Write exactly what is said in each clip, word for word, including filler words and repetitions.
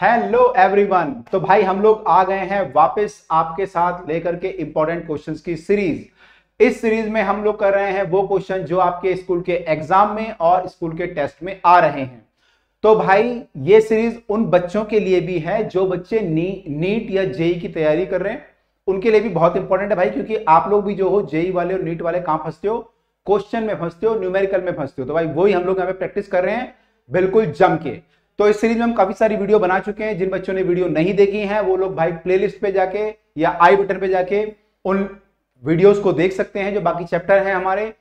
Hello everyone. तो भाई हम लोग आ गए हैं वापस आपके साथ लेकर के इंपॉर्टेंट क्वेश्चंस की सीरीज। इस सीरीज में हम लोग कर रहे हैं वो क्वेश्चन जो आपके स्कूल के एग्जाम में और स्कूल के टेस्ट में आ रहे हैं। तो भाई ये सीरीज उन बच्चों के लिए भी है जो बच्चे नी, नीट या जेई की तैयारी कर रहे हैं, उनके लिए भी बहुत इंपॉर्टेंट है भाई, क्योंकि आप लोग भी जो हो जेई वाले और नीट वाले कहां फंसते हो, क्वेश्चन में फंसते हो, न्यूमेरिकल में फंसते हो। तो भाई वही हम लोग यहाँ पे प्रैक्टिस कर रहे हैं बिल्कुल जम के। तो इस सीरीज में हम काफी सारी वीडियो बना चुके हैं। जिन बच्चों ने वीडियो नहीं देखी है वो लोग भाई प्लेलिस्ट पे जाके या आई बटन पे जाके उन वीडियोस को देख सकते हैं जो बाकी चैप्टर हैं हमारे।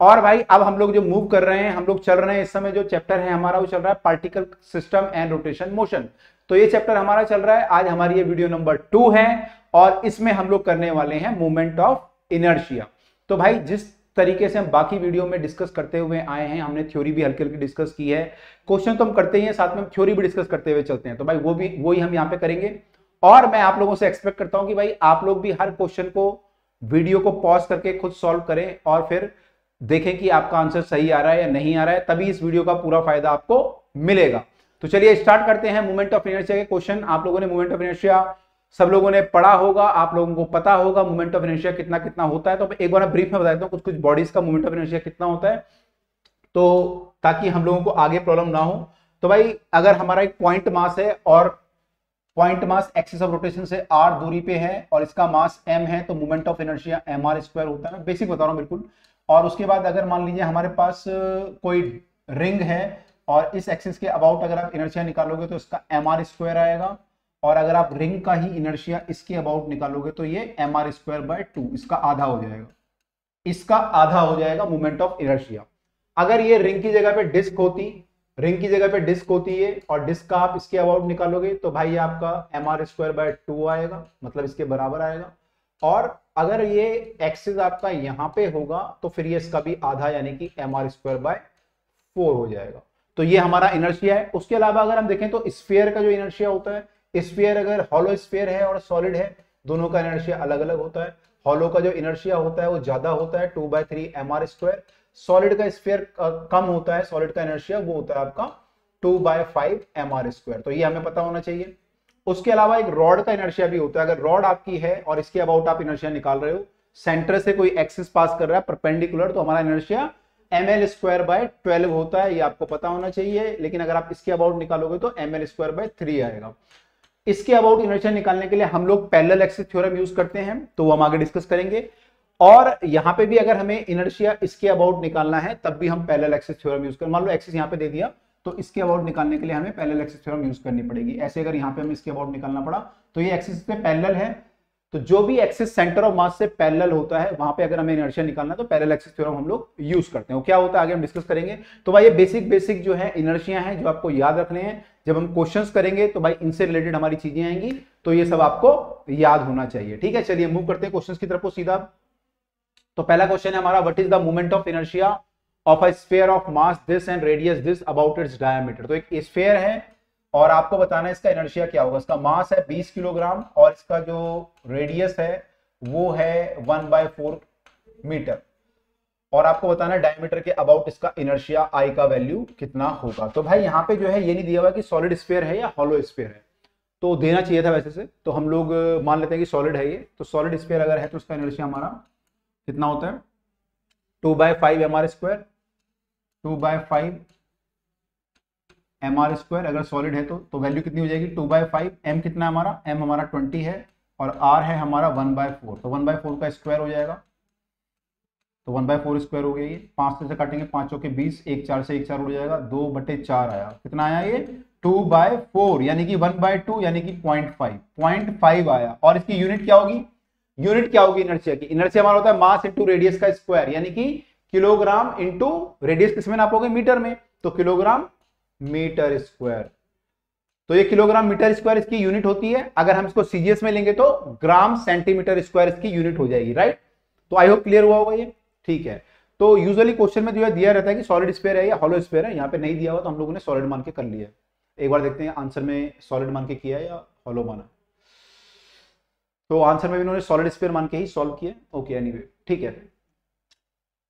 और भाई अब हम लोग जो मूव कर रहे हैं, हम लोग चल रहे हैं इस समय, जो चैप्टर है हमारा वो चल रहा है particle system and rotation motion. तो ये चैप्टर हमारा चल रहा है, आज हमारी ये वीडियो नंबर टू है और इसमें हम लोग करने वाले हैं मोमेंट ऑफ इनर्शिया। तो भाई जिस तरीके से हम बाकी वीडियो में डिस्कस करते हुए आए हैं, हमने थ्योरी भी हल्की हल्की डिस्कस की है, क्वेश्चन तो हम करते ही हैं, साथ में हम थ्योरी भी डिस्कस करते हुए चलते हैं। तो भाई वो भी वही हम यहाँ पे करेंगे। और मैं आप लोगों से एक्सपेक्ट करता हूँ कि भाई आप लोग भी हर क्वेश्चन को, वीडियो को पॉज करके खुद सॉल्व करें और फिर देखें कि आपका आंसर सही आ रहा है या नहीं आ रहा है, तभी इस वीडियो का पूरा फायदा आपको मिलेगा। तो चलिए स्टार्ट करते हैं मोमेंट ऑफ इनर्शिया के क्वेश्चन। आप लोगों ने मोमेंट ऑफ इनर्शिया सब लोगों ने पढ़ा होगा, आप लोगों को पता होगा मोमेंट ऑफ इनर्शिया कितना कितना होता है। तो एक बार ब्रीफ में बता देता हूँ कुछ कुछ बॉडीज का मोमेंट ऑफ इनर्शिया कितना होता है, तो ताकि हम लोगों को आगे प्रॉब्लम ना हो। तो भाई अगर हमारा एक पॉइंट मास है और point mass axis of rotation से आर दूरी पे है और इसका मास एम है, तो moment of inertia M R square होता है। मैं बेसिक बता रहा हूँ बिल्कुल। और उसके बाद अगर मान लीजिए हमारे पास कोई रिंग है और इस एक्सिस के अबाउट अगर आप इनर्शिया निकालोगे तो इसका एम आर स्क्वायर आएगा, और अगर आप रिंग का ही इनर्शिया इसके अबाउट निकालोगे तो ये M R square by two, इसका आधा हो जाएगा, इसका आधा हो जाएगा मोमेंट ऑफ इनर्शिया। अगर ये रिंग की जगह पे डिस्क होती, रिंग की जगह पे डिस्क होती है और डिस्क का आप इसके अबाउट निकालोगे तो भाई आपका M R square by two आएगा, मतलब इसके बराबर आएगा। और अगर ये एक्सिस आपका यहाँ पे होगा तो फिर ये इसका भी आधा यानी कि M R square by four हो जाएगा। तो ये हमारा इनर्शिया है। उसके अलावा अगर हम देखें तो स्फीयर का जो इनर्शिया होता है, स्फीयर अगर हॉलो स्फीयर है और सॉलिड है, दोनों का इनर्शिया अलग अलग होता है। हॉलो का जो इनर्शिया होता है वो ज्यादा होता है, two by three M R square. Solid का स्फीयर कम होता है, सॉलिड का इनर्शिया वो होता है आपका two by five M R square. तो ये हमें पता होना चाहिए। उसके अलावा एक रॉड का इनर्शिया भी होता है। अगर रॉड आपकी है और इसके अबाउट आप इनर्शिया निकाल रहे हो, सेंटर से कोई एक्सिस पास कर रहा है परपेंडिकुलर, तो हमारा inertia M L square by twelve होता है, ये आपको पता होना चाहिए। लेकिन अगर आप इसके अबाउट निकालोगे तो M L square by three आएगा। इसके अबाउट इनर्शिया निकालने के लिए हम लोग पैरेलल एक्सिस थ्योरम यूज करते हैं, तो वो हम आगे डिस्कस करेंगे। और यहाँ पे भी अगर हमें इनर्शिया इसके अबाउट निकालना है तब भी हम पैरेलल एक्सिस थ्योरम यूज करें। मान लो एक्सिस यहाँ पे दे दिया तो इसके अबाउट निकालने के लिए हमें पैरेलल एक्सिस थ्योरम यूज करनी पड़ेगी। ऐसे अगर यहाँ पे हमें इसके अबाउट निकालना पड़ा तो ये एक्सिस पे पैरेलल है, तो जो भी एक्सिस सेंटर ऑफ मास से पैरेलल होता है वहां पे अगर हमें इनर्शिया निकालना है तो पैरेलल एक्सिस थ्योरम हम लोग यूज करते हैं। वो क्या होता है आगे हम डिस्कस करेंगे। तो भाई ये बेसिक बेसिक जो है इनर्शिया है जो आपको याद रखने हैं। जब हम क्वेश्चंस करेंगे तो भाई इनसे रिलेटेड हमारी चीजें आएंगी, तो ये सब आपको याद होना चाहिए। ठीक है, चलिए मूव करते हैं क्वेश्चंस की तरफ को सीधा। तो पहला क्वेश्चन है हमारा, what is the moment of inertia of a sphere of mass this and radius this about its diameter. तो एक स्फीयर है और आपको बताना है इसका इनर्शिया क्या होगा। इसका मास है बीस किलोग्राम और इसका जो रेडियस है वो है वन बाय फोर मीटर, और आपको बताना है डायमीटर के अबाउट इसका इनर्शिया आई का वैल्यू कितना होगा। तो भाई यहाँ पे जो है ये नहीं दिया हुआ कि सॉलिड स्फीयर है या हॉलो स्फीयर है, तो देना चाहिए था वैसे से। तो हम लोग मान लेते हैं कि सॉलिड है ये, तो सॉलिड स्फीयर अगर है तो इसका इनर्शिया हमारा कितना होता है, two by five M R square, two by five M R square. अगर सॉलिड है तो तो वैल्यू कितनी हो जाएगी, टू बाय फाइव। एम कितना है हमारा, एम हमारा ट्वेंटी है और आर है हमारा वन बाय फोर, तो वन बाय फोर का स्क्वायर हो जाएगा, तो वन बाई फोर स्क्वायर हो गया ये। पांच से काटेंगे, पांचों के बीस, एक चार से एक चार उड़ जाएगा, दो बटे चार आया, कितना आया ये, टू बाय फोर यानी कि वन बाय टू यानी कि पॉइंट फाइव पॉइंट फाइव आया। और इसकी यूनिट क्या होगी, यूनिट क्या होगी इनर्शिया की, इनर्शिया हमारा होता है मास इंटू रेडियस का स्क्वायर, यानी कि किलोग्राम इंटू रेडियस किसमें नापोगे, मीटर में, तो किलोग्राम मीटर स्क्वायर। तो ये किलोग्राम मीटर स्क्वायर इसकी यूनिट होती है। अगर हम इसको सीजीएस में लेंगे तो ग्राम सेंटीमीटर स्क्वायर इसकी यूनिट हो जाएगी। राइट, तो आई होप क्लियर हुआ होगा ये। ठीक है, तो यूजुअली क्वेश्चन में जो है दिया रहता है कि सॉलिड स्फीयर है या हॉलो स्फीयर है, यहाँ पे नहीं दिया हुआ तो हम लोगों ने सॉलिड मान के कर लिया है। एक बार देखते हैं आंसर में सॉलिड मान के किया है या हॉलो माना। तो आंसर में भी इन्होंने सॉलिड स्फीयर मान के ही सॉल्व किया। ओके एनीवे, ठीक है।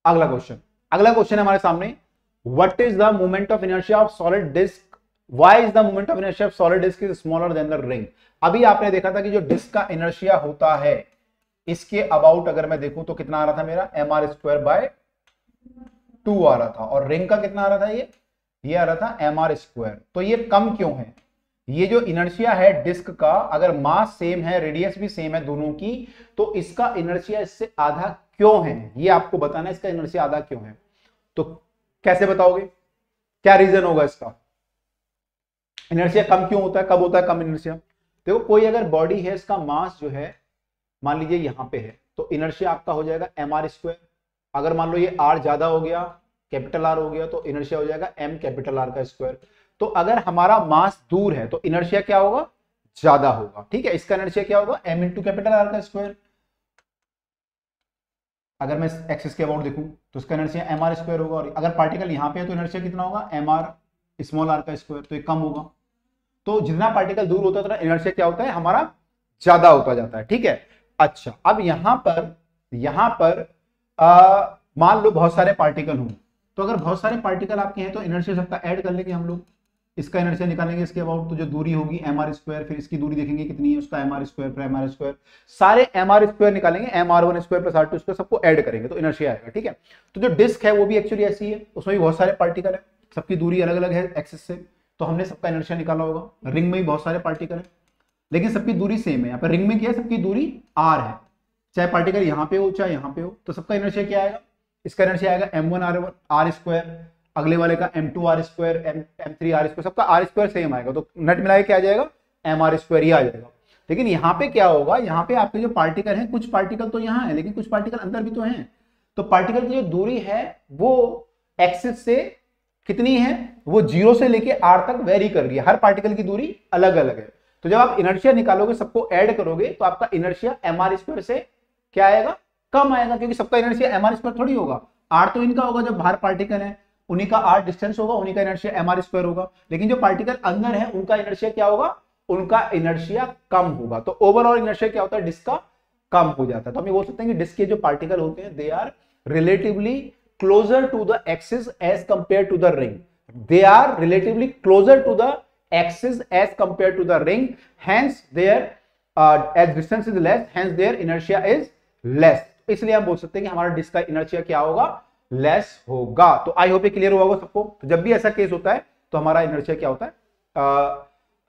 अगला क्वेश्चन, अगला क्वेश्चन हमारे सामने, what is the moment of inertia of solid disc why is the moment of inertia of solid disc is smaller than the ring. अभी आपने देखा था कि जो डिस्क का इनर्शिया होता है इसके अबाउट अगर मैं देखूं तो कितना आ रहा था मेरा M R square by two आ रहा था, और रिंग का कितना आ रहा था ये ये आ रहा था एम आर स्क्वायर। तो ये कम क्यों है? ये जो इनर्शिया है डिस्क का, अगर मास सेम है रेडियस भी सेम है दोनों की, तो इसका इनर्शिया इससे आधा क्यों है ये आपको बताना है। इसका इनर्शिया आधा क्यों है तो कैसे बताओगे, क्या रीजन होगा इसका? इनर्शिया कम क्यों होता है, कब होता है कम इनर्शिया? देखो कोई अगर बॉडी है इसका मास जो है मान लीजिए यहां पे है तो इनर्शिया आपका हो जाएगा एम आर स्क्वायर। अगर मान लो ये आर ज्यादा हो गया कैपिटल आर हो गया तो इनर्शिया हो जाएगा एम कैपिटल आर का स्क्वायर। तो अगर हमारा मास दूर है तो इनर्शिया क्या होगा, ज्यादा होगा। ठीक है, इसका इनर्शिया क्या होगा m इंटू कैपिटल आर का स्क्वायर। अगर मैं एक्सिस के अबाउट देखूं तो इसका इनर्शिया एम आर स्क्वायर होगा, और अगर पार्टिकल यहां पे है तो इनर्शिया कितना होगा एम आर स्मॉल आर का स्क्वायर, तो ये कम होगा। तो जितना पार्टिकल दूर होता है तो इनर्शिया क्या होता है हमारा ज्यादा होता जाता है। ठीक है, अच्छा अब यहां पर यहां पर मान लो बहुत सारे पार्टिकल हों, तो अगर बहुत सारे पार्टिकल आपके हैं तो इनर्शिया सबका ऐड कर लेंगे हम लोग, इसका इनर्शिया निकालेंगे इसके अबाउट, तो जो दूरी होगी एम आर स्क्वायर, फिर इसकी दूरी देखेंगे कितनी है उसका एम आर स्क्वायर फिर एम आर स्क्वायर, सारे एम आर स्क्वायर निकालेंगे, M R one square plus R two square सबको ऐड करेंगे तो इनर्शिया आएगा। ठीक है, तो जो डिस्क है वो भी एक्चुअली ऐसी है, उसमें भी बहुत सारे पार्टिकल है, सबकी दूरी अलग अलग है एक्सिस से, तो हमने सबका इनर्शिया निकाला होगा। रिंग में भी बहुत सारे पार्टिकल है लेकिन सबकी दूरी सेम है, यहाँ पर रिंग में क्या है सबकी दूरी आर है, चाहे पार्टिकल यहाँ पे हो चाहे यहाँ पे हो, तो सबका इनर्शिया क्या आएगा, इसका इनर्शिया आएगा M one R R square, अगले वाले का M two R square M three R square, सबका आर स्क्वायर सेम आएगा, तो नेट मिला के क्या आ जाएगा एम आर स्क्वायर ही आ जाएगा। लेकिन यहाँ पे क्या होगा, यहाँ पे आपके जो पार्टिकल हैं कुछ पार्टिकल तो यहाँ है लेकिन कुछ पार्टिकल अंदर भी तो हैं, तो पार्टिकल की जो दूरी है वो एक्सिस से कितनी है, वो जीरो से लेके आर तक वेरी कर रही है, हर पार्टिकल की दूरी अलग अलग है। तो जब आप इनर्शिया निकालोगे सबको ऐड करोगे तो आपका इनर्शिया एम आर स्क्वायर से क्या आएगा, कम आएगा, क्योंकि सबका इनर्शिया एम आर स्क्वायर थोड़ी होगा, आर तो इनका होगा जब बाहर पार्टिकल है, उन्हीं का आर डिस्टेंस होगा, उन्हीं का इनर्शिया एम आर स्क्वायर होगा, लेकिन जो पार्टिकल अंदर है उनका इनर्शिया क्या होगा, उनका इनर्शिया कम होगा। तो ओवरऑल इनर्शिया क्या होता है डिस्क का कम हो जाता है। तो हम ये बोल सकते हैं कि डिस्क के जो पार्टिकल होते हैं they are relatively closer to the axis as compare to the ring, they are relatively closer to the axis as compare to the ring, hence their as distance is less hence their inertia is less. इसलिए हम बोल सकते हैं कि हमारा disc का inertia क्या होगा, लेस होगा। तो आई होप ये क्लियर हुआ होगा सबको। तो जब भी ऐसा केस होता है तो हमारा इनर्शिया क्या होता है आ,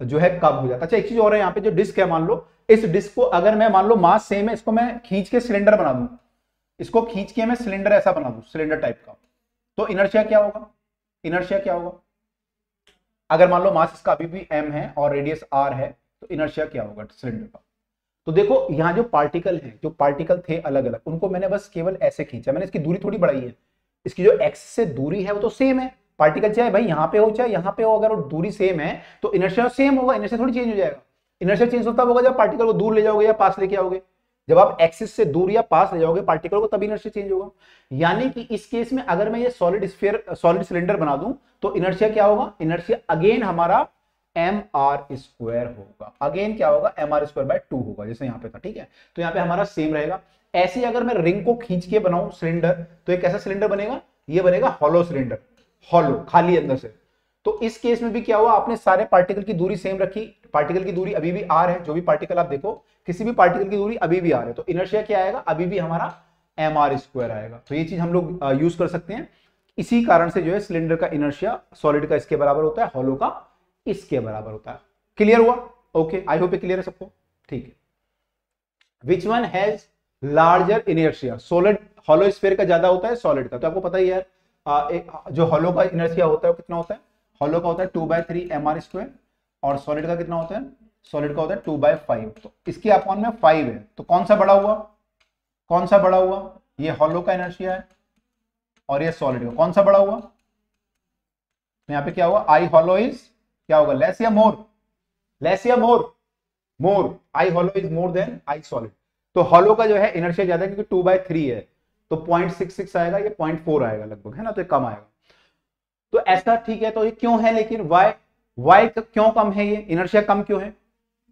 जो है कम हो जाता है। अच्छा एक चीज और है, यहाँ पे जो डिस्क है मान लो इस डिस्क को अगर मैं मान लो मास सेम है, इसको मैं खींच के सिलेंडर बना दूं, इसको खींच के मैं सिलेंडर ऐसा बना दूं, सिलेंडर टाइप का, तो इनर्शिया क्या होगा, इनर्शिया क्या होगा? अगर मान लो मास इसका अभी भी एम है और रेडियस आर है तो इनर्शिया क्या होगा सिलेंडर का? तो देखो यहाँ जो पार्टिकल है, जो पार्टिकल थे अलग अलग, उनको मैंने बस केवल ऐसे खींचा, मैंने इसकी दूरी थोड़ी बढ़ाई है, इसकी जो एक्स से दूरी है वो तो सेम है, पार्टिकल चाहे भाई यहाँ पे हो चाहे यहाँ पे हो, अगर वो दूरी सेम है तो इनर्शिया सेम होगा, इनर्शिया थोड़ी चेंज हो जाएगा। इनर्शिया चेंज होता होगा जब पार्टिकल को दूर ले जाओगे या पास लेके आओगे, जब आप एक्सिस से दूर या पास ले जाओगे पार्टिकल को तब इनर्शिया चेंज होगा। यानी कि इस केस में अगर मैं ये सॉलिड स्फीयर सॉलिड सिलेंडर बना दूं तो इनर्शिया क्या होगा, इनर्शिया अगेन हमारा एम आर स्क्वायर होगा, अगेन क्या होगा M R square by two होगा जैसे यहाँ पे था। ठीक है, तो यहाँ पे हमारा सेम रहेगा। ऐसे अगर मैं रिंग को खींच के बनाऊं सिलेंडर तो एक ऐसा सिलेंडर बनेगा, ये बनेगा हॉलो सिलेंडर, हॉलो खाली अंदर से। तो इस केस में भी क्या हुआ, आपने सारे पार्टिकल की दूरी सेम रखी, पार्टिकल की दूरी अभी भी आर है, जो भी पार्टिकल आप देखो किसी भी पार्टिकल की दूरी अभी भी आर है, तो इनर्शिया क्या आएगा अभी भी हमारा एम आर स्क्वायर आएगा। तो ये चीज हम लोग यूज कर सकते हैं, इसी कारण से जो है सिलेंडर का इनर्शिया सॉलिड का इसके बराबर होता है, हॉलो का इसके बराबर होता है। क्लियर हुआ? ओके, आई होप ये क्लियर है सबको। ठीक है, which one has larger inertia, solid hollow sphere का ज्यादा होता है सॉलिड का? तो आपको पता ही है यार, जो हॉलो का इनर्शिया होता है वो कितना होता है, हॉलो का होता है two by three M R square, और सॉलिड का कितना होता है, सॉलिड का होता है टू बाय फाइव। तो इसके अपॉन में फाइव है, तो कौन सा बड़ा हुआ, कौन सा बड़ा हुआ? ये हॉलो का इनर्शिया है और ये सॉलिड का, कौन सा बड़ा हुआ? तो यहाँ पे क्या हुआ, आई हॉलो इज क्या होगा, लेस या मोर, लेस या more, more, I hollow is more than I solid. तो हॉलो का जो है इनर्शिया ज्यादा है क्योंकि टू बाय थ्री है, तो पॉइंट सिक्स सिक्स आएगा, ये पॉइंट फोर आएगा लगभग, है ना, तो ये कम आएगा। तो ऐसा ठीक है, तो ये क्यों है, लेकिन वाई वाई क्यों कम है, ये इनर्शिया कम क्यों है,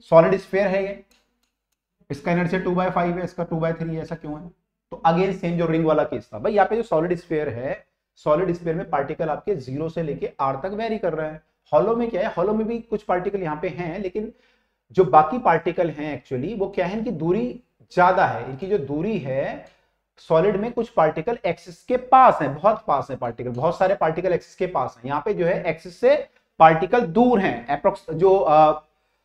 सॉलिड स्फीयर है ये, इसका इनर्शिया टू बाय फाइव है, इसका टू बाय थ्री है, ऐसा क्यों है? तो अगेन सेम जो रिंग वाला केस था भाई, यहाँ पे जो सॉलिड स्फीयर है, सॉलिड स्फीयर में पार्टिकल आपके जीरो से लेके आर तक वेरी कर रहा है, हॉलो में क्या है, हॉलो में भी कुछ पार्टिकल यहाँ पे हैं, लेकिन जो बाकी पार्टिकल हैं एक्चुअली वो क्या है, इनकी दूरी ज्यादा है, इनकी जो दूरी है सॉलिड में कुछ पार्टिकल एक्सिस के पास हैं, बहुत पास हैं पार्टिकल, बहुत सारे पार्टिकल एक्सिस के पास हैं। यहाँ पे जो है एक्सिस से पार्टिकल दूर हैं, अप्रोक्स जो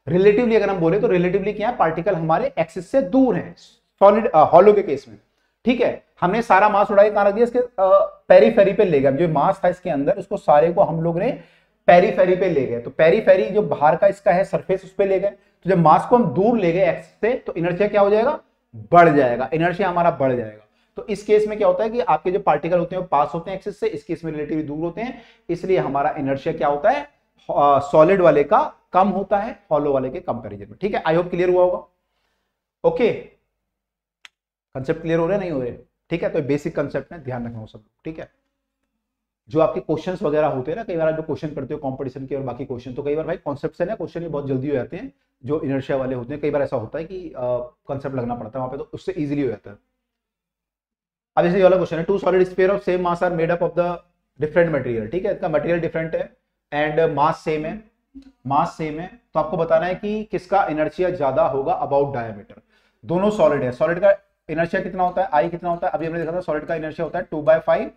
रिलेटिवली अगर हम बोले तो रिलेटिवली क्या है, पार्टिकल हमारे एक्सिस से दूर हैं सॉलिड हॉलो के केस में। ठीक है, हमने सारा मास उड़ा के कहाँ रख दिया, इसके पेरीफेरी पे ले गए, जो मास था इसके अंदर उसको सारे को हम लोग ने पेरीफेरी पे ले गए, तो पेरीफेरी जो बाहर का इसका है सरफेस उस पे ले गए, तो जब मास को हम दूर ले गए एक्स से तो इनर्शिया क्या हो जाएगा, बढ़ जाएगा, इनर्शिया हमारा बढ़ जाएगा। तो इस केस में क्या होता है कि आपके जो पार्टिकल होते हैं वो पास होते हैं एक्सिस से, इस केस में रिलेटिवली दूर होते हैं, इसलिए हमारा इनर्शिया क्या होता है, सॉलिड वाले का कम होता है हॉलो वाले के कंपेरिजन में। ठीक है, आई होप क्लियर हुआ होगा। ओके, कंसेप्ट क्लियर हो रहे नहीं हो रहे? ठीक है, तो बेसिक कंसेप्ट में ध्यान रखना हो सब। ठीक है, जो आपके क्वेश्चंस वगैरह होते हैं ना, कई बार आप जो क्वेश्चन करते हो कंपटीशन के और बाकी क्वेश्चन, तो कई बार भाई कॉन्सेप्ट से ना क्वेश्चन भी बहुत जल्दी हो जाते हैं, जो इनर्शिया वाले होते हैं, कई बार ऐसा होता है कि कॉन्सेप्ट लगना पड़ता है वहां पे, तो उससे इजीली हो जाता है। अब जैसे ये वाला क्वेश्चन है, two solid sphere of same mass are made up of the different material. ठीक है, इसका मटेरियल डिफरेंट है एंड मास सेम है, मास सेम है, तो आपको बताना है कि किसका इनर्शिया ज्यादा होगा अबाउट डायमीटर। दोनों सॉलिड है, सॉलिड का इनर्शिया कितना होता है, आई कितना होता है, अभी हमने देखा था सॉलिड का इनर्शिया होता है two by five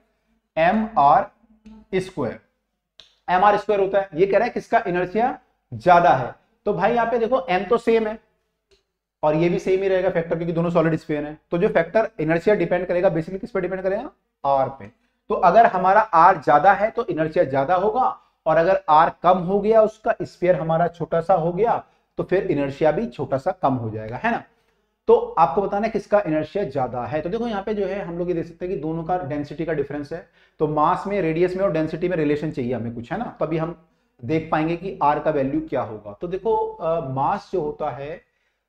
M R square, M R square होता है। ये कह रहा है किसका इनर्शिया ज्यादा है, तो भाई यहाँ पे देखो एम तो सेम है और ये भी सेम ही रहेगा फैक्टर, क्योंकि दोनों सॉलिड स्फीयर हैं, तो जो फैक्टर इनर्शिया डिपेंड करेगा बेसिकली किस पे डिपेंड करेगा, आर पे। तो अगर हमारा आर ज्यादा है तो इनर्शिया ज्यादा होगा, और अगर आर कम हो गया, उसका स्फीयर हमारा छोटा सा हो गया, तो फिर इनर्शिया भी छोटा सा कम हो जाएगा, है ना। तो आपको बताना है किसका इनर्शिया ज्यादा है, तो देखो यहाँ पे जो है हम लोग ये देख सकते हैं कि दोनों का डेंसिटी का डिफरेंस है, तो मास में, रेडियस में और डेंसिटी में रिलेशन चाहिए हमें कुछ, है ना, तभी हम देख पाएंगे कि आर का वैल्यू क्या होगा। तो देखो मास जो होता है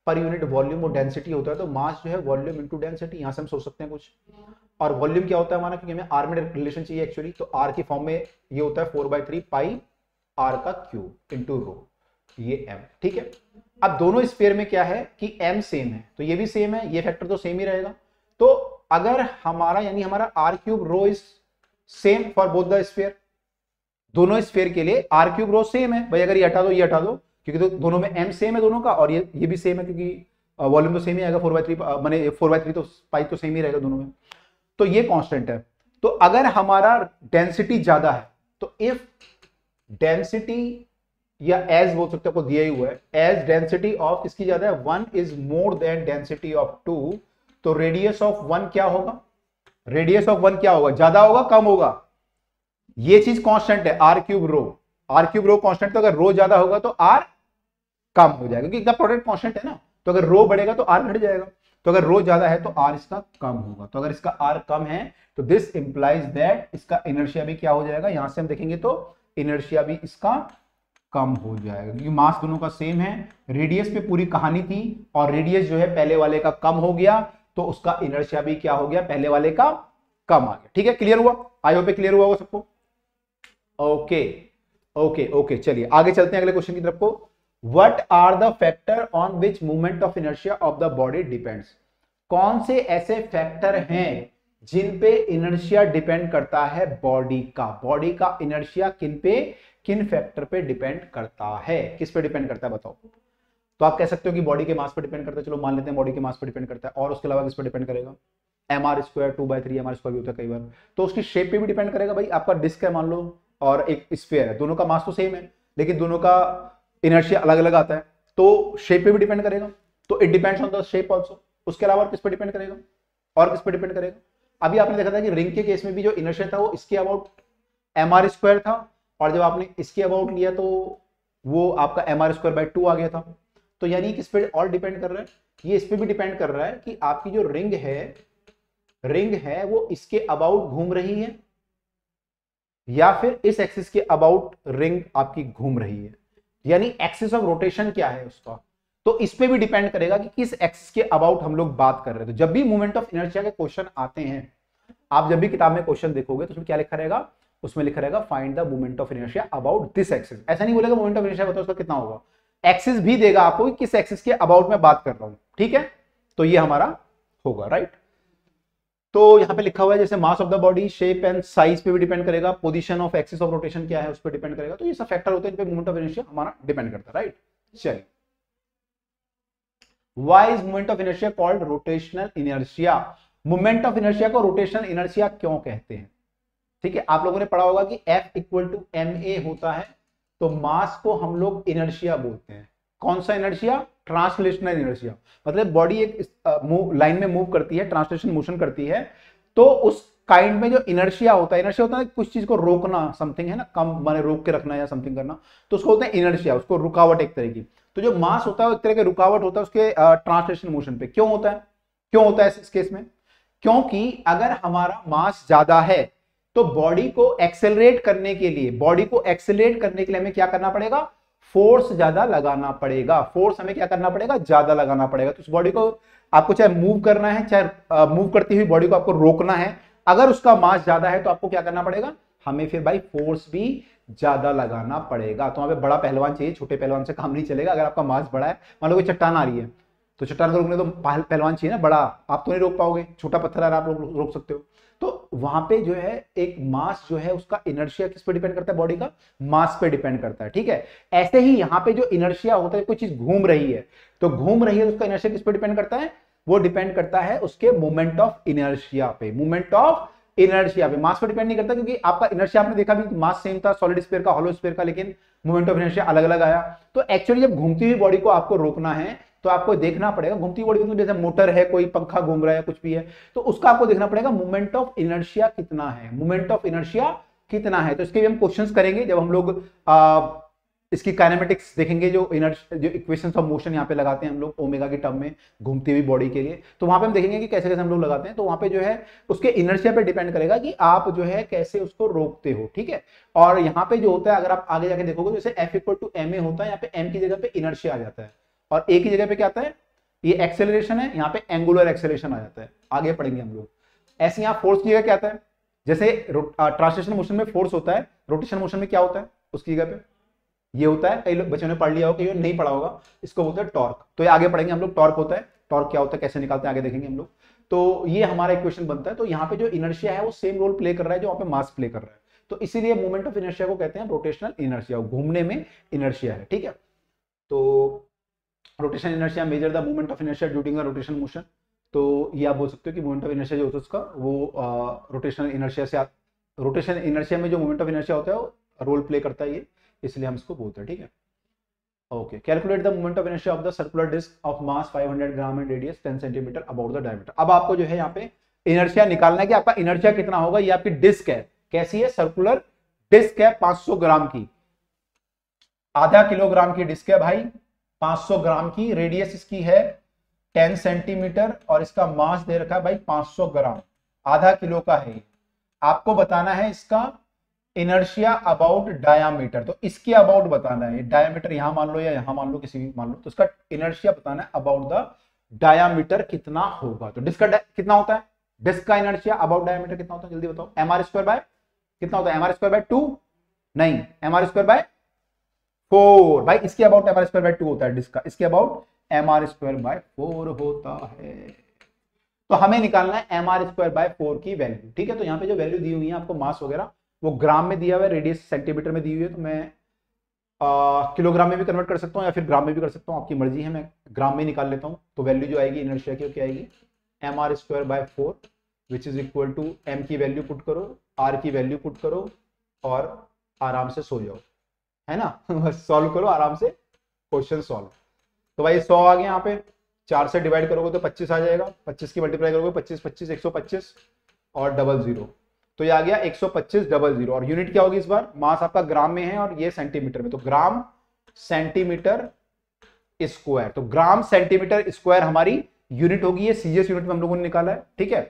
पर यूनिट वॉल्यूम और डेंसिटी होता है, तो मास जो है वॉल्यूम इंटू डेंसिटी, यहाँ से हम सोच सकते हैं कुछ, और वॉल्यूम क्या होता है हमारा, क्योंकि हमें आर में रिलेशन चाहिए एक्चुअली, तो आर के फॉर्म में ये होता है four by three pi R का क्यूब इंटू रो, ये एम। ठीक है, अब दोनों स्फीयर में क्या है कि m सेम है, तो ये भी सेम है, ये फैक्टर तो सेम ही रहेगा, तो अगर हमारा यानी हमारा r cube rho is same for both the sphere, दोनों स्फीयर के लिए r क्यूब रो सेम है, भाई अगर ये हटा दो ये हटा दो, क्योंकि तो दोनों में m सेम है दोनों का, और ये ये भी सेम है क्योंकि वॉल्यूम तो सेम ही आएगा, फोर बाई थ्री मैंने फोर बाई थ्री तो पाई तो सेम ही रहेगा दोनों में, तो ये कॉन्स्टेंट है। तो अगर हमारा डेंसिटी ज्यादा है तो इफ डेंसिटी या एज बोल सकते हैं, आपको दिया ही हुआ है, एज डेंसिटी ऑफ किसकी ज्यादा है, one is more than density of two, तो रेडियस ऑफ वन क्या होगा, रेडियस ऑफ वन क्या होगा, ज्यादा होगा कम होगा, ये चीज कांस्टेंट है, R cube rho, R cube rho constant, तो अगर रो ज्यादा होगा तो आर कम हो जाएगा, क्योंकि इनका प्रोडक्ट कांस्टेंट है ना, तो अगर रो बढ़ेगा तो आर घट जाएगा, तो अगर रो ज्यादा है तो आर इसका कम होगा, तो अगर इसका आर कम है तो दिस इंप्लाइज दैट इसका इनर्शिया भी क्या हो जाएगा, यहां से हम देखेंगे तो इनर्शिया भी इसका कम हो जाएगा, क्योंकि मास दोनों का सेम है, रेडियस पे पूरी कहानी थी, और रेडियस जो है पहले वाले का कम हो गया, तो उसका इनर्शिया भी क्या हो गया, पहले वाले का कम आ गया। ठीक है, क्लियर हुआ, आई होप क्लियर हुआ होगा सबको। ओके ओके ओके, चलिए आगे चलते हैं अगले क्वेश्चन की तरफ को। What are the factor on which movement of inertia of the body depends, कौन से ऐसे फैक्टर हैं जिन पे इनर्शिया डिपेंड करता है बॉडी का, बॉडी का इनर्शिया किन पे, किन फैक्टर पे डिपेंड करता है, किस पे डिपेंड करता है बताओ। तो आप कह सकते हो कि बॉडी के मास पे डिपेंड करता है, चलो मान लेते हैं बॉडी के मास पे डिपेंड करता है, और उसके अलावा किस पे डिपेंड करेगा, M R square, two by three M R square होता है कई बार, तो उसकी शेप पे भी डिपेंड करेगा, भाई आपका डिस्क है मान लो और एक स्फीयर है, दोनों का मास तो सेम है लेकिन दोनों का इनर्शिया अलग अलग आता है, तो शेप पे भी डिपेंड करेगा, तो it depends on the shape also. उसके अलावा किस पे डिपेंड करेगा, और किस पे डिपेंड करेगा, अभी आपने देखा था कि रिंग के केस में भी जो इनर्शिया था वो इसके अबाउट एम आर स्क्वायर था, और जब आपने इसके अबाउट लिया तो वो आपका M R square by two आ गया था, तो यानी किस पे और डिपेंड कर रहा है, ये इस पे भी डिपेंड कर रहा है कि आपकी जो रिंग है, रिंग है वो इसके अबाउट घूम रही है या फिर इस एक्सिस के अबाउट रिंग आपकी घूम रही है, यानी एक्सिस ऑफ रोटेशन क्या है उसका, तो इस पे भी डिपेंड करेगा कि किस एक्सिस के अबाउट हम लोग बात कर रहे हैं। तो जब भी मूवमेंट ऑफ इनर्शिया के क्वेश्चन आते हैं, आप जब भी किताब में क्वेश्चन देखोगे तो उसमें क्या लिखा रहेगा, उसमें लिखा रहेगा find the moment of inertia about this axis, ऐसा नहीं बोलेगा मोमेंट ऑफ इनर्शिया बताओ उसका कितना होगा, एक्सिस भी देगा आपको कि किस एक्सिस के अबाउट में बात कर रहा हूं। ठीक है, तो ये हमारा होगा राइट। तो यहाँ पे लिखा हुआ है जैसे mass of the body shape and size पे भी डिपेंड करेगा, position of axis of rotation क्या है उस पर डिपेंड करेगा। तो ये सब फैक्टर होते हैं जिन पे मोमेंट ऑफ इनर्शिया हमारा डिपेंड करता है, राइट। चलिए, why is moment of inertia called rotational inertia? Moment of inertia को रोटेशनल इनर्शिया क्यों कहते हैं? ठीक है, आप लोगों ने पढ़ा होगा कि F equal to M A होता है, तो मास को हम लोग इनर्शिया बोलते हैं। कौन सा इनर्शिया? ट्रांसलेशनल इनर्शिया, मतलब बॉडी एक लाइन में मूव करती है, ट्रांसलेशन मोशन करती है, तो उस काइंड में जो इनर्शिया होता है, इनर्शिया होता है कुछ चीज को रोकना, समथिंग है ना, कम माने रोक के रखना या समथिंग करना, तो उसको होता है इनर्शिया, उसको रुकावट एक तरह की। तो जो मास होता है वो एक तरह की रुकावट होता है उसके ट्रांसलेशन मोशन पे। क्यों होता है, क्यों होता है इस केस में? क्योंकि अगर हमारा मास ज्यादा है तो बॉडी को एक्सेलरेट करने के लिए, बॉडी को एक्सेलरेट करने के लिए हमें क्या करना पड़ेगा? फोर्स ज्यादा लगाना पड़ेगा। फोर्स हमें क्या करना पड़ेगा? ज्यादा लगाना पड़ेगा। तो उस बॉडी को आपको चाहे मूव करना है, चाहे मूव करती हुई बॉडी को आपको रोकना है, अगर उसका मास ज्यादा है तो आपको क्या करना पड़ेगा? हमें फिर भाई फोर्स भी ज्यादा लगाना पड़ेगा। तो वहां पे बड़ा पहलवान चाहिए, छोटे पहलवान से काम नहीं चलेगा। अगर आपका मास बड़ा है, मान लो कोई चट्टान आ रही है, तो चट्टान को रोकने तो पहलवान चाहिए ना, बड़ा आप तो नहीं रोक पाओगे, छोटा पत्थर आ रहा आप लोग रोक सकते हो। तो वहां पे जो है एक मास जो है उसका इनर्शिया किस पे डिपेंड करता है? बॉडी का मास पे डिपेंड करता है, ठीक है। ऐसे ही यहाँ पे जो इनर्शिया होता है, कोई चीज घूम रही है तो घूम रही है तो उसका इनर्शिया किस पे डिपेंड करता है? वो डिपेंड करता है उसके मोमेंट ऑफ इनर्शिया पे, मोमेंट ऑफ इनर्शिया पे, मास पे डिपेंड नहीं करता। क्योंकि आपका इनर्शिया आपने देखा भी मास सेम था, सॉलिड स्फीयर का, हॉलो स्फीयर का, लेकिन मोमेंट ऑफ इनर्शिया अलग अलग आया। तो एक्चुअली जब घूमती हुई बॉडी को आपको रोकना है तो आपको देखना पड़ेगा, घूमती बॉडी में जैसे मोटर है, कोई पंखा घूम रहा है, कुछ भी है, तो उसका आपको देखना पड़ेगा मोमेंट ऑफ इनर्शिया कितना है, मोमेंट ऑफ इनर्शिया कितना है। तो इसके भी हम क्वेश्चंस करेंगे जब हम लोग आ, इसकी काइनेमेटिक्स देखेंगे, जो इनर्शिया जो इक्वेशंस ऑफ मोशन यहाँ पे लगाते हैं हम लोग ओमेगा के टर्म में घूमती हुई बॉडी के लिए, तो वहां पे हम देखेंगे कि कैसे कैसे हम लोग लगाते हैं। तो वहां पे जो है उसके इनर्शिया पे डिपेंड करेगा कि आप जो है कैसे उसको रोकते हो, ठीक है। और यहाँ पे जो होता है, अगर आप आगे जाके देखोगे जैसे F equal to M A होता है, यहाँ पे एम की जगह पे इनर्शिया आ जाता है, और एक ही जगह पे क्या आता है? ये एक्सेलरेशन है, यहाँ पे एंगुलर एक्सेलरेशन आ जाता है, आगे पढ़ेंगे हम लोग। ऐसे यहाँ फोर्स की जगह क्या आता है? जैसे ट्रांसलेशन मोशन में फोर्स होता है, रोटेशन मोशन में क्या होता है उसकी जगह पे? ये होता है, कई लोग बच्चों ने पढ़ लिया होगा, कई लोग नहीं पढ़ा होगा, इसको बोलते हैं टॉर्क। तो ये आगे पढ़ेंगे हम लोग, टॉर्क होता है, टॉर्क क्या होता है, कैसे निकालते हैं, आगे देखेंगे हम लोग। तो ये हमारा इक्वेशन बनता है। तो यहाँ पे जो इनर्शिया है वो सेम रोल प्ले कर रहा है जो वहाँ पे मास प्ले कर रहा है, तो इसीलिए मोमेंट ऑफ इनर्शिया को कहते हैं रोटेशनल इनर्शिया, घूमने में इनर्शिया है, ठीक है। तो rotation inertia measure the moment of inertia during the rotation motion, तो ये आप बोल सकते हो कि मोमेंट ऑफ इनर्शिया जो होता है उसका वो रोटेशनल इनर्शिया से, रोटेशन इनर्शिया में जो मोमेंट ऑफ इनर्शिया होता है वो रोल प्ले करता है, ये इसलिए हम इसको बोलते हैं, ठीक है। Okay, calculate the moment of inertia of the circular disc of mass five hundred gram and radius ten centimetre about the diameter. अब आपको जो है यहाँ पे इनर्शिया निकालना है कि आपका इनर्शिया कितना होगा। ये आपकी डिस्क है, कैसी है? सर्कुलर डिस्क है, पांच सौ ग्राम की, आधा किलोग्राम की डिस्क है भाई, पांच सौ ग्राम की, रेडियस इसकी है दस सेंटीमीटर और इसका मास दे रखा है भाई पांच सौ ग्राम, आधा किलो का है। आपको बताना है इसका इनर्शिया अबाउट डायामीटर, तो इसके अबाउट बताना है, डायामीटर यहाँ मान लो या यहाँ मान लो, किसी भी मान लो, तो इसका इनर्शिया बताना है अबाउट द डायामीटर कितना होगा। तो डिस्क का कितना होता है? डिस्क का इनर्शिया अबाउट डायामीटर कितना होता है, जल्दी बताओ। एम आर स्क्वायर बाय कितना होता है? M R square by two नहीं, M R square by four भाई, इसके about M R square by two होता है डिस्क का, इसके about M R square by four होता है। तो हमें निकालना है M R square by four की वैल्यू, ठीक है। तो यहाँ पे जो वैल्यू दी हुई है आपको, मास वगैरह वो ग्राम में दिया हुआ है, रेडियस सेंटीमीटर में दी हुई है, तो मैं आ, किलोग्राम में भी कन्वर्ट कर सकता हूँ या फिर ग्राम में भी कर सकता हूँ, आपकी मर्जी है, मैं ग्राम में निकाल लेता हूँ। तो वैल्यू जो आएगी इनर्शिया की वो क्या आएगी? M R square by four which is equal to M की वैल्यू पुट करो, आर की वैल्यू पुट करो और आराम से सो जाओ, है ना, सॉल्व करो आराम से क्वेश्चन सॉल्व। तो भाई सौ आ गया, यहाँ पे चार से डिवाइड करोगे तो पच्चीस आ जाएगा, पच्चीस की मल्टीप्लाई करोगे पच्चीस पच्चीस, एक सौ पच्चीस और डबल जीरो, तो ये आ गया एक सौ पच्चीस डबल जीरो। और यूनिट क्या होगी इस बार? मास आपका ग्राम में है और ये सेंटीमीटर में, तो ग्राम सेंटीमीटर स्क्वायर, तो ग्राम सेंटीमीटर स्क्वायर हमारी यूनिट होगी। ये सीजीएस यूनिट में हम लोगों ने निकाला है, ठीक है।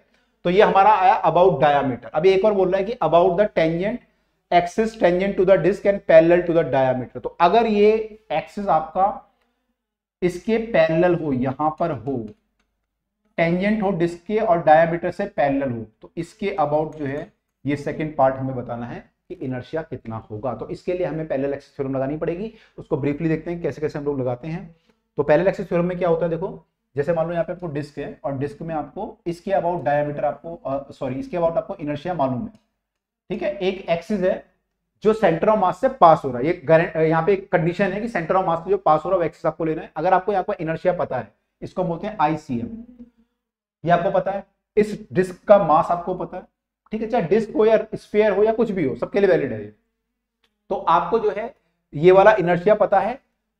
तो ये हमारा आया अबाउट डायामीटर। अभी एक और बोल रहा है कि about the tangent axis tangent to the disc and parallel to the diameter. तो अगर ये एक्सिस आपका इसके पैरेलल हो, यहां पर हो, टेंजेंट हो डिस्क के और डायामीटर से पैरेलल हो, तो इसके अबाउट जो है ये सेकंड पार्ट हमें बताना है कि इनर्शिया कितना होगा। तो इसके लिए हमें पैरेलल एक्सिस थ्योरम लगानी पड़ेगी, उसको ब्रीफली देखते हैं कैसे कैसे हम लोग लगाते हैं। तो पैरेलल एक्सिस थ्योरम में क्या होता है, देखो जैसे मान लो यहाँ पे आपको डिस्क है और डिस्क में आपको इसके अबाउट डायमीटर आपको सॉरी इसके अबाउट आपको इनर्शिया मालूम है, ठीक है। एक एक्सिस है जो सेंटर ऑफ मास से पास हो रहा है, ये यहाँ पे एक कंडीशन है कि सेंटर ऑफ मास से जो पास हो रहा है वो एक्सिस आपको लेना है। अगर आपको यहाँ पर इनर्शिया पता है, इसको बोलते हैं आईसीएम, ये आपको पता है, इस डिस्क का मास आपको पता है, ठीक है, चाहे डिस्क हो या स्फीयर हो या कुछ भी हो, सबके लिए वैलिड है ये। तो आपको जो है ये वाला इनर्शिया पता है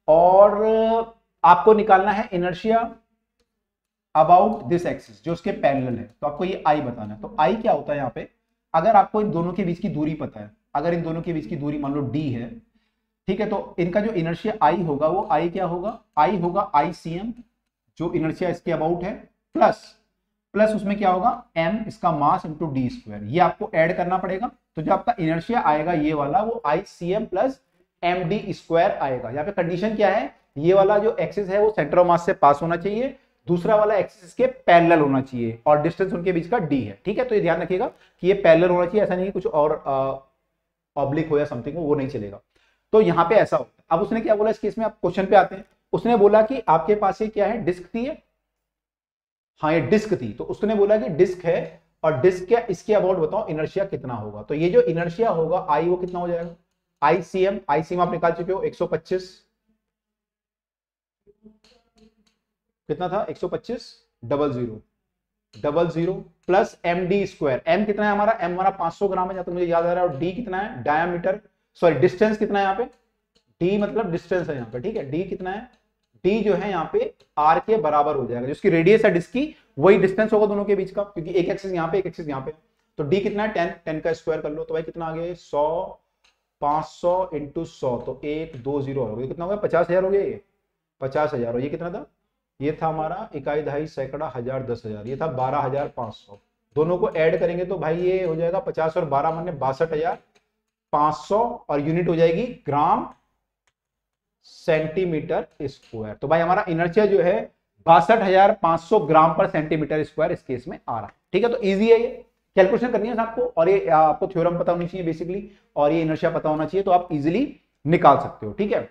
और आपको निकालना है इनर्शिया अबाउट दिस एक्सिस जो उसके पैरेलल है, तो आपको ये आई बताना है। तो आई क्या होता है यहाँ पे, अगर आपको इन दोनों के बीच की दूरी पता है, अगर इन दोनों के बीच की दूरी मान लो डी है, ठीक है, तो इनका जो इनर्शिया आई होगा वो आई क्या होगा, आई होगा आई सी एम जो इनर्शिया इसके अबाउट है प्लस प्लस उसमें क्या होगा एम इसका मास इंटू डी स्क्वायर, ये आपको ऐड करना पड़ेगा। तो जो आपका इनर्शिया आएगा ये वाला वो I C M plus M D square आएगा। यहाँ पे कंडीशन क्या है, ये वाला जो एक्सिस है वो सेंटर ऑफ मास से पास होना चाहिए, दूसरा वाला एक्सिस के पैरेलल होना चाहिए और डिस्टेंस उनके बीच का डी है, ठीक है। तो ये ध्यान रखिएगा कि ये पैरेलल होना चाहिए, ऐसा नहीं कुछ और ऑब्लिक हो या समथिंग हो, वो नहीं चलेगा। तो यहाँ पे ऐसा होता है। अब उसने क्या बोला इस केस में, आप क्वेश्चन पे आते हैं, उसने बोला कि आपके पास ये क्या है डिस्क थी है? हाँ ये डिस्क थी, तो उसने बोला कि डिस्क है और डिस्क क्या इसके अबाउट बताओ इनर्शिया कितना होगा। तो ये जो इनर्शिया होगा आई वो कितना हो जाएगा, आईसीएम, आईसीएम आप निकाल चुके हो एक सौ पच्चीस, कितना था एक सौ पच्चीस double zero double zero plus M D square, M कितना है हमारा, एम हमारा पाँच सौ ग्राम है जहाँ तक मुझे याद आ रहा है, और डी कितना है डायमीटर सॉरी डिस्टेंस कितना है यहाँ पे, डी मतलब डिस्टेंस है यहाँ पे, ठीक है, डी कितना है, डी जो है यहाँ पे आर के बराबर हो जाएगा, जिसकी रेडियस है डिस्क की वही डिस्टेंस होगा दोनों के बीच का, क्योंकि एक एक्सिस यहाँ पे एक एक्सिस यहाँ पे। तो डी कितना है टेन, टेन का स्क्वायर कर लो, तो भाई कितना आ गया सौ, पांच सौ इंटू सौ तो एक दो जीरो हो गया, कितना हो गया पचास हजार हो गया, ये पचास हजार हो, ये कितना था, ये था हमारा इकाई दहाई सैकड़ा हजार दस हजार, ये था बारह हजार पांच सौ, दोनों को ऐड करेंगे तो भाई ये हो जाएगा पचास और बारह माने बासठ हजार पांच सौ और यूनिट हो जाएगी ग्राम सेंटीमीटर स्क्वायर। तो भाई हमारा इनर्शिया जो है बासठ हजार पांच सौ ग्राम पर सेंटीमीटर स्क्वायर इस केस में आ रहा है, ठीक है। तो ईजी है, ये कैलकुलेशन करनी है आपको और ये आपको थ्योरम पता होनी चाहिए बेसिकली और ये इनर्शिया पता होना चाहिए, तो आप इजीली निकाल सकते हो, ठीक है।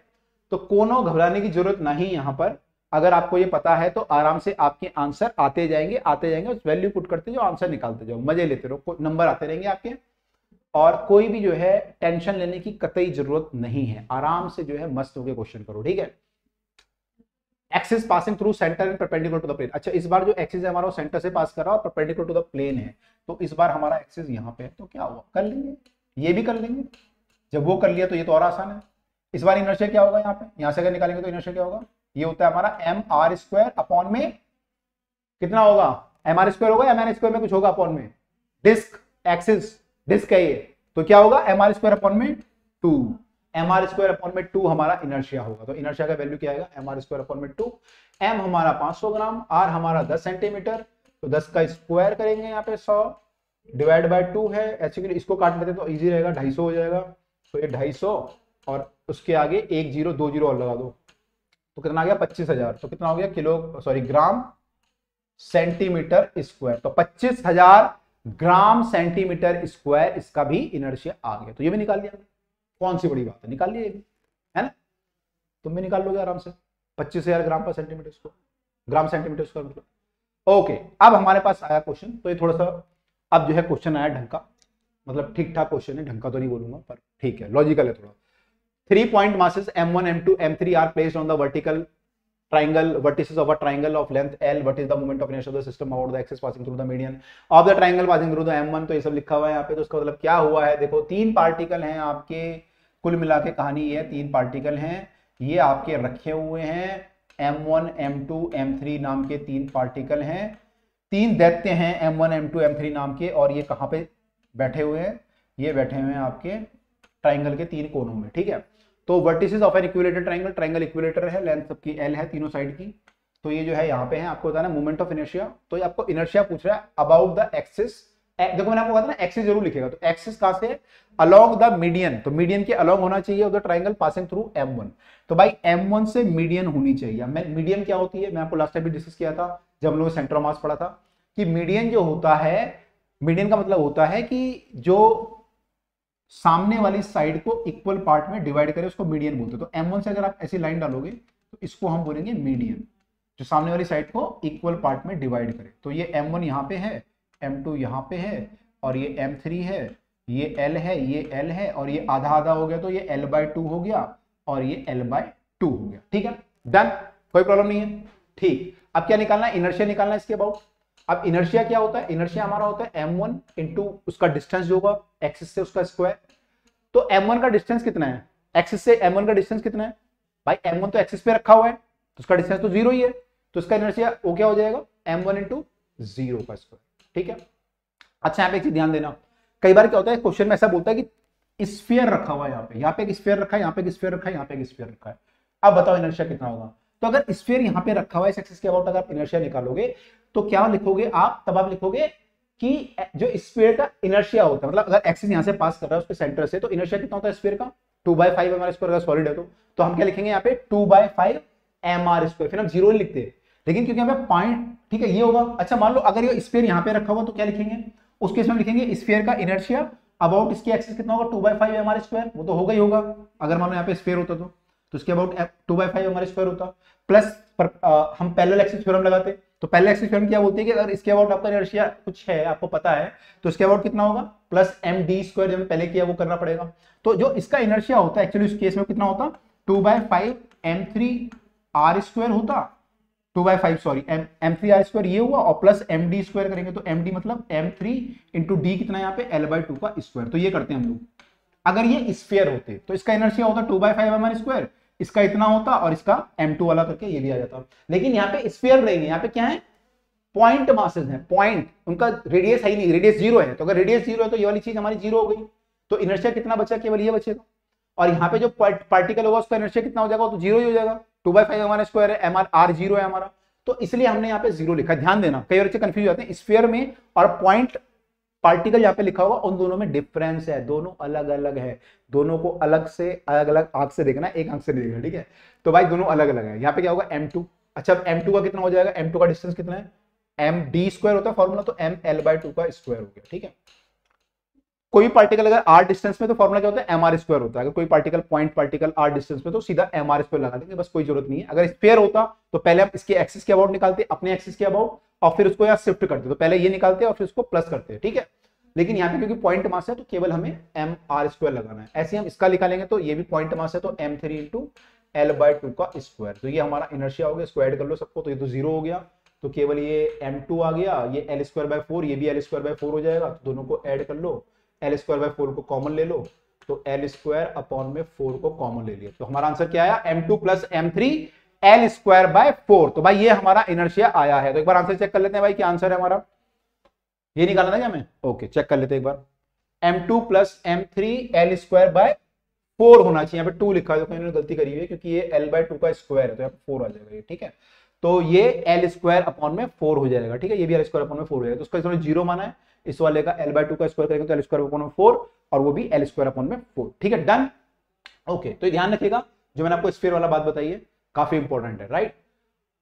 तो कोनो घबराने की जरूरत नहीं यहाँ पर, अगर आपको ये पता है तो आराम से आपके आंसर आते जाएंगे आते जाएंगे उस वैल्यू पुट करते जाओ, आंसर निकालते जाओ, मजे लेते रहो, नंबर आते रहेंगे आपके और कोई भी जो है टेंशन लेने की कतई जरूरत नहीं है। आराम से जो है मस्त होकर क्वेश्चन करो, ठीक है। Axis passing through centre and perpendicular to the plane, अच्छा इस बार जो एक्सिस है हमारा वो सेंटर से पास कर रहा है और परपेंडिकुलर टू द प्लेन है, तो इस बार हमारा एक्सिस यहाँ पे है, तो क्या हुआ कर लेंगे, ये भी कर लेंगे, जब वो कर लिया तो ये तो और आसान है। इस बार इनर्शिया क्या होगा यहाँ पे, यहाँ से अगर निकालेंगे तो इनर्शिया क्या होगा, ये होता है हमारा एम आर स्क्वायर अपॉन में कितना होगा, एम आर स्क्वायर होगा, एम आर स्क्वायर में कुछ होगा अपॉन में, डिस्क एक्सिस डिस्क है ये, तो क्या होगा एम आर स्क्वायर अपॉन में two, M R square upon में टू हमारा इनर्शिया होगा। तो इनर्शिया का वैल्यू क्या आएगा एम आर स्क्वायर अपॉन में टू, एम हमारा पाँच सौ ग्राम, आर हमारा दस सेंटीमीटर, तो दस का स्क्वायर करेंगे यहाँ पे सौ डिवाइड बाय टू है, एक्चुअली इसको काट लेते तो इजी रहेगा, ढाई सौ हो जाएगा, तो ये ढाई सौ और उसके आगे एक जीरो दो जीरो और लगा दो, तो कितना आ गया पच्चीस हजार, तो कितना हो गया kilo sorry gram centimetre square, तो पच्चीस हजार ग्राम सेंटीमीटर स्क्वायर इसका भी इनर्शिया आ गया। तो ये भी निकाल लिया, कौन सी बड़ी बात है, निकाल लिया है ना, तुम भी निकाल लोगे आराम से पच्चीस हजार ग्राम पर centimetre square gram centimetre square मतलब। ओके अब हमारे पास आया क्वेश्चन, तो ये थोड़ा सा अब जो है क्वेश्चन आया ढंग का, मतलब ठीक ठाक क्वेश्चन है, ढंग का तो नहीं बोलूंगा पर ठीक है, लॉजिकल है थोड़ा। Three point masses M one M two M three are placed on the vertical triangle vertices of a triangle of length L. What is the moment of inertia of the system about the axis passing through the median of the triangle passing through the M one? तो ये सब लिखा हुआ है यहाँ पे, तो इसका मतलब क्या हुआ है, देखो तीन पार्टिकल हैं आपके, कुल मिला के कहानी ये तीन पार्टिकल हैं ये आपके रखे हुए हैं M one, M two, M three नाम के तीन पार्टिकल हैं, तीन दैत्य हैं M one, M two, M three नाम के, और ये कहाँ पे बैठे हुए हैं, ये बैठे हुए हैं आपके ट्राइंगल के तीन कोनों में, ठीक है। तो vertices of an equilateral triangle, triangle equilateral है, लेंथ सबकी एल है तीनों साइड की, तो ये जो है यहाँ पे है, आपको बताना मोमेंट ऑफ इनर्शिया, तो ये आपको इनर्शिया पूछ रहा है अबाउट द एक्सिस, देखो मैंने आपको बताया ना एक्सिस जरूर लिखेगा, तो एक्सिस कहाँ से, अलोंग द मीडियन, तो मीडियन के अलोंग होना चाहिए उधर triangle passing through M one, तो भाई एम वन से मीडियन होनी चाहिए। मीडियन क्या होती है, मैं आपको लास्ट टाइम भी डिस्कस किया था जब हम लोग सेंटर ऑफ मास पढ़ा था, कि मीडियन जो होता है, मीडियन का मतलब होता है कि जो सामने वाली साइड को इक्वल पार्ट में डिवाइड करें उसको मीडियन बोलते हैं। तो एम वन से अगर आप ऐसी लाइन डालोगे तो इसको हम बोलेंगे मीडियन, जो सामने वाली साइड को इक्वल पार्ट में डिवाइड करे। तो ये एम वन यहाँ पे है, एम टू यहाँ पे है, और ये एम थ्री है, ये एल है, ये एल है, और ये आधा आधा हो गया तो ये एल बाय टू हो गया और ये एल बाय टू हो गया। ठीक है, डन, कोई प्रॉब्लम नहीं है। ठीक, अब क्या निकालना है? इनर्शिया निकालना है इसके अबाउट। अब इनर्शिया क्या होता है? इनर्शिया हमारा होता है एम वन इंटू उसका डिस्टेंस जो होगा एक्सिस से उसका स्क्वायर। तो एम वन का डिस्टेंस कितना है? एक्सिस से एम वन का डिस्टेंस कितना है? भाई एम वन तो एक्सिस पे रखा हुआ है तो उसका डिस्टेंस तो जीरो ही है, तो उसका इनर्शिया वो क्या हो जाएगा? एम वन इंटू जीरो का स्क्वायर। ठीक है, अच्छा यहाँ पे एक चीज ध्यान देना, कई बार क्या होता है क्वेश्चन में ऐसा बोलता है कि स्फीयर रखा हुआ है, यहाँ पे यहाँ पे एक स्फीयर रखा है, यहाँ पे एक स्फीयर रखा है, यहाँ पे एक स्फीयर रखा है। अब बताओ इनर्शिया कितना होगा? तो अगर स्फीयर यहाँ पे रखा हुआ है इस एक्सिस के अबाउट, अगर आप इनर्शिया निकालोगे तो क्या लिखोगे आप? तब आप लिखोगे कि जो स्फीयर का इनर्शिया होता है, मतलब अगर एक्सिस यहाँ से पास कर रहा है उसके सेंटर से तो इनर्शिया कितना होता है स्फीयर का? Two by five M R square, अगर सॉलिड है तो। तो हम क्या लिखेंगे यहाँ पे? Two by five M R square, फिर हम जीरो नहीं लिखते, लेकिन क्योंकि यहाँ पे पॉइंट ठीक है ये होगा। अच्छा मान लो अगर ये स्फीयर यहाँ पे रखा हुआ तो क्या लिखेंगे? उसके इसमें लिखेंगे स्फीयर का इनर्शिया अबाउट इसकी एक्सिस कितना होगा? Two by five M R square, वो तो होगा ही होगा अगर मान लो यहाँ पे स्फीयर होता तो। तो उसके अबाउट टू बाई फाइव हमारे स्क्वायर होता, प्लस पर, आ, हम पैरेलल एक्सिस थ्योरम लगाते। तो पैरेलल एक्सिस थ्योरम क्या बोलती है कि अगर इसके अबाउट आपका इनर्शिया कुछ है आपको पता है तो इसके अबाउट कितना होगा? प्लस एम डी स्क्वायर, जो पहले किया वो करना पड़ेगा। तो जो इसका इनर्शिया होता है एक्चुअली उस केस में कितना होता? Two by five M three R square होता, two by five sorry M M three R square ये हुआ, और प्लस एम डी स्क्वायर करेंगे तो एम डी मतलब एम थ्री इंटू डी कितना यहाँ पे एल बाई टू का स्क्वायर। तो ये करते हैं हम लोग। अगर ये स्फीयर होते तो इसका इनर्शिया होता two by five M R square, इसका इतना होता और इसका एम टू वाला करके ये लिया जाता। लेकिन यहाँ पे स्फीयर नहीं है, यहाँ पे क्या है? पॉइंट मासेस हैं, पॉइंट, उनका रेडियस है ही नहीं, रेडियस जीरो है। तो अगर रेडियस जीरो है तो ये वाली चीज हमारी जीरो हो गई, तो इनर्शिया कितना बचा? केवल ये बचेगा। और यहाँ पे जो पार्टिकल होगा उसका इनर्शिया कितना हो जाएगा? तो जीरो ही हो जाएगा, two by five M R square है, एम आर आर जीरो है हमारा, तो इसलिए हमने यहाँ पे जीरो लिखा। ध्यान देना, कई बच्चे कंफ्यूज हो जाते हैं स्फीयर में और पॉइंट पार्टिकल यहाँ पे लिखा हुआ, उन दोनों में डिफरेंस है, दोनों अलग अलग है, दोनों को अलग से अलग अलग आंख से देखना, एक आंख से नहीं देखना। ठीक है, तो भाई दोनों अलग अलग है। यहाँ पे क्या होगा? M two. अच्छा एम टू का कितना हो जाएगा? एम टू का डिस्टेंस कितना है? एम डी स्क्वायर होता है फॉर्मूला, तो एम एल बाई टू का स्क्वायर हो गया। ठीक है, कोई पार्टिकल अगर आर डिस्टेंस में तो फॉर्मूला क्या होता है? एम आर स्क्वायर होता है। अगर कोई particle point particle R distance में तो सीधा एम आर स्क्वायर लगा देंगे, बस कोई जरूरत नहीं है। अगर स्फीयर होता तो पहले हम इसके एक्सिस के अबाउट निकालते, अपने एक्सिस के अबाउट, और फिर उसको यहाँ शिफ्ट करते, तो पहले ये निकालते हैं और फिर उसको प्लस करते हैं। ठीक है, लेकिन यहाँ पे क्योंकि पॉइंट मास है तो केवल हमें एम आर स्क्वायर लगाना है। ऐसे हम इसका निकालेंगे तो ये भी पॉइंट मास है, तो M three into L by two का स्क्वायर, तो ये हमारा इनर्शिया हो गया। स्क्वायर कर लो सबको तो ये तो जीरो हो गया, तो केवल ये एम टू आ गया, ये एल स्क्वायर बाय फोर, ये भी एल स्क्वायर बाय फोर हो जाएगा। तो दोनों को ऐड कर लो, एल स्क्वायर बाय फोर को कॉमन ले लो, तो एल स्क्वायर अपॉन में फोर को कॉमन ले लिया, तो हमारा आंसर क्या आया? M two plus M three L square by four. तो भाई ये हमारा इनर्शिया आया है। तो एक बार आंसर चेक कर लेते हैं भाई, क्या आंसर है हमारा? ये निकालना है हमें, ओके चेक कर लेते हैं एक बार। M two plus M three L square by four होना चाहिए, यहाँ पे टू लिखा है तो इन्होंने गलती करी है क्योंकि ये एल बाय टू का स्क्वायर है, तो यहाँ पे फोर आ जाएगा ये। ठीक है, तो ये एल स्क्वायर अपॉन में फोर हो जाएगा। ठीक है, ये भी एल स्क्वायर अपॉन में फोर हो जाएगा, तो उसका इसमें जीरो माना है, इस वाले का एल बाय टू का स्क्वायर करेंगे तो एल स्क्वायर अपॉन में फोर, और वो भी एल स्क्वायर अपॉन में फोर। ठीक है, डन, ओके। तो ध्यान रखिएगा जो मैंने आपको स्फीयर वाला बात बताई है, काफी इंपॉर्टेंट है, राइट?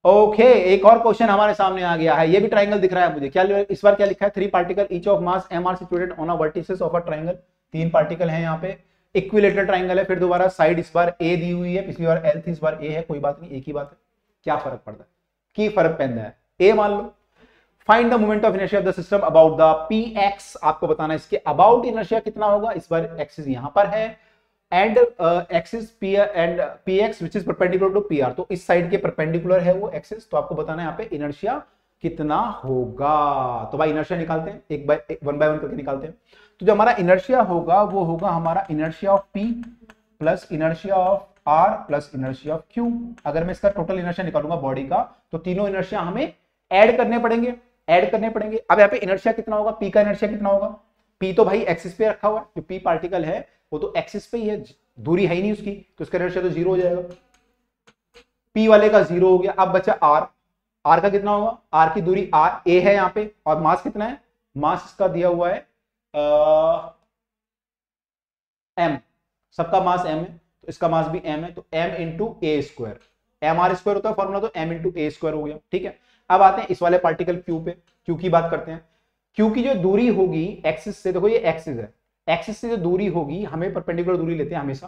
ओके, एक और क्वेश्चन हमारे सामने आ गया है, ये भी ट्रायंगल दिख रहा है मुझे। क्या इस बार क्या लिखा है? Three particle each of mass M are situated on a vertices of a triangle. तीन पार्टिकल हैं यहाँ पे, इक्विलेटरल ट्रायंगल है, फिर दोबारा साइड इस बार ए दी हुई है, पिछली बार एल थी इस बार ए है, कोई बात नहीं, एक ही बात है, क्या फर्क पड़ता है? की फर्क पैदा है, ए मान लो। Find the moment of inertia of the system about the P X, आपको बताना इसके अबाउट इनर्शिया कितना होगा। इस बार एक्सिस यहाँ पर है and axis P and P X which is perpendicular to P R, तो इस साइड के परपेंडिकुलर है वो एक्सिस, तो आपको बताना है यहाँ पे इनर्शिया कितना होगा। तो भाई इनर्शिया निकालते हैं, एक बाय वन बाय वन करके निकालते हैं। तो जो हमारा इनर्शिया होगा वो होगा हमारा inertia of P plus inertia of R plus inertia of Q. अगर मैं इसका टोटल इनर्शिया निकालूंगा बॉडी का तो तीनों इनर्शिया हमें ऐड करने पड़ेंगे, ऐड करने पड़ेंगे। अब यहाँ पे इनर्शिया कितना होगा? पी का इनर्शिया कितना होगा? पी तो भाई एक्सिस पे रखा हुआ है, जो पी पार्टिकल है वो तो एक्सिस पे ही है, दूरी है ही नहीं उसकी, तो उसका इनर्शिया तो जीरो हो जाएगा, पी वाले का जीरो हो गया। अब बचा आर, आर का कितना होगा? आर की दूरी आर ए है यहाँ पे, और मास कितना है? मास इसका दिया हुआ है एम, सबका मास एम है, तो इसका मास भी एम है, तो M into A square, M R square होता है फॉर्मूला, तो एम इंटू ए स्क्वायर हो गया। ठीक है, अब आते हैं इस वाले पार्टिकल क्यू पे, क्यू की बात करते हैं। क्यू की जो दूरी होगी एक्सिस से, देखो ये एक्सिस है, एक्सिस से जो दूरी होगी हमें परपेंडिकुलर दूरी लेते हैं हमेशा,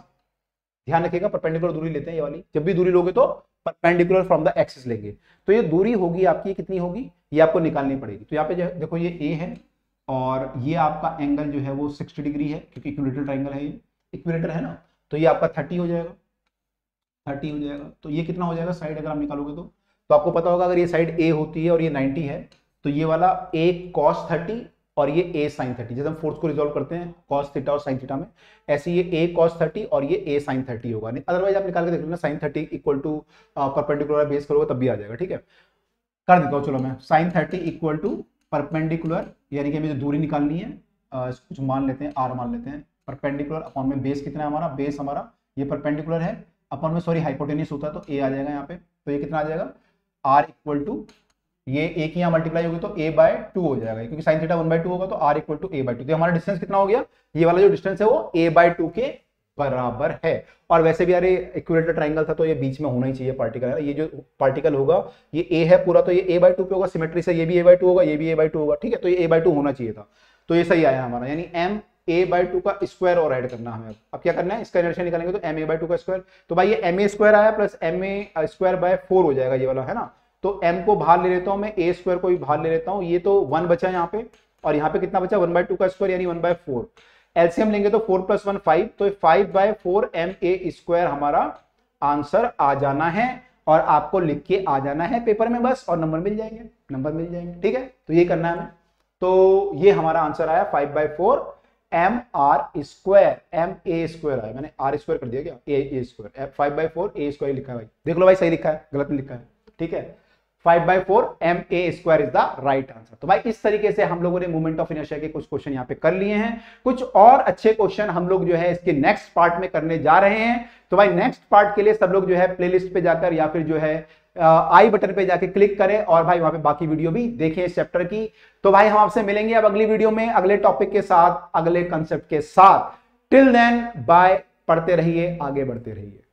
ध्यान रखिएगा परपेंडिकुलर दूरी लेते हैं ये वाली, जब भी दूरी लोगे तो परपेंडिकुलर फ्रॉम द एक्सिस लेंगे तो ये दूरी होगी आपकी, कितनी होगी ये आपको निकालनी पड़ेगी। तो यहाँ पे देखो ये ए है और ये आपका एंगल जो है वो सिक्सटी डिग्री है क्योंकि इक्विलेटरल ट्रायंगल है, ये इक्विलेटर है ना, तो ये आपका थर्टी हो जाएगा, थर्टी हो जाएगा। तो ये कितना हो जाएगा साइड अगर आप निकालोगे तो, तो आपको पता होगा अगर ये साइड ए होती है और ये नाइन्टी है तो ये वाला ए cos थर्टी और ये ए sin थर्टी, जैसे हम फोर्स को रिजॉल्व करते हैं cos थीटा और sin थीटा में, ऐसे ये ए cos थर्टी और ये ए sin थर्टी होगा। नहीं अदरवाइज आप निकाल के देख लो ना, sin thirty equal to perpendicular base करोगे तब भी आ जाएगा। ठीक है कर देता हूँ, चलो मैं sin thirty equal to perpendicular, यानी कि हमें जो दूरी निकालनी है कुछ मान लेते हैं आर मान लेते हैं, परपेंडिकुलर अपॉन में बेस कितना है हमारा, बेस हमारा ये परपेंडिकुलर है अपन में सॉरी हाइपोटेन्यूस होता है तो ए आ जाएगा यहाँ पे, तो ये कितना आ जाएगा आर इक्वल टू ये ए की यहाँ मल्टीप्लाई होगी तो ए बाय टू हो जाएगा क्योंकि sine theta one by two होगा तो R equal to A by two. तो हमारा डिस्टेंस कितना हो गया, ये वाला जो डिस्टेंस है वो ए बाय टू के बराबर है। और वैसे भी यार ये इक्विलेटरल ट्रायंगल था तो ये बीच में होना ही चाहिए पार्टिकल, ये जो पार्टिकल होगा ये ए है पूरा तो ये ए बाय टू पे होगा, सिमेट्री से ये भी ए बाय टू होगा ये भी ए बाय टू होगा। ठीक है तो ये ए बाय टू होना चाहिए था, तो ये सही आया हमारा, यानी एम ए बाय टू का स्क्वायर और ऐड करना हमें। अब क्या करना है इसका इनर्शिया निकालेंगे तो एम ए बाय टू का स्क्वायर, तो भाई ये एम ए स्क्वायर आया plus M A square by four हो जाएगा ये वाला है ना, तो एम को बाहर ले लेता हूँ मैं, ए स्क्वायर को भी बाहर ले लेता हूँ, ये तो वन बचा यहाँ पे और यहाँ पे कितना बचा वन बाय टू का स्क्वायर यानी वन बाय फोर। एलसीएम लेंगे तो फोर प्लस वन फाइव, तो five by four M A square हमारा आंसर आ जाना है और आपको लिख के आ जाना है पेपर में बस, और नंबर मिल जाएंगे, नंबर मिल जाएंगे। ठीक है तो ये करना है हमें, तो ये हमारा आंसर आया five by four M R square, M A square आया, मैंने आर स्क्वायर कर दिया क्या, A A square, five by four A square लिखा है भाई, देख लो भाई सही लिखा है गलत नहीं लिखा है। ठीक है five by four M A square is the right answer. तो भाई इस तरीके से हम लोगों ने मोमेंट ऑफ इनर्शिया के कुछ क्वेश्चन यहाँ पे कर लिए हैं, कुछ और अच्छे क्वेश्चन हम लोग जो है इसके नेक्स्ट पार्ट में करने जा रहे हैं। तो भाई नेक्स्ट पार्ट के लिए सब लोग जो है प्लेलिस्ट पे जाकर या फिर जो है आई बटन पे जाके क्लिक करें और भाई वहां पे बाकी वीडियो भी देखें इस चैप्टर की। तो भाई हम आपसे मिलेंगे अब अगली वीडियो में अगले टॉपिक के साथ अगले कंसेप्ट के साथ। टिल देन बाय, पढ़ते रहिए आगे बढ़ते रहिए।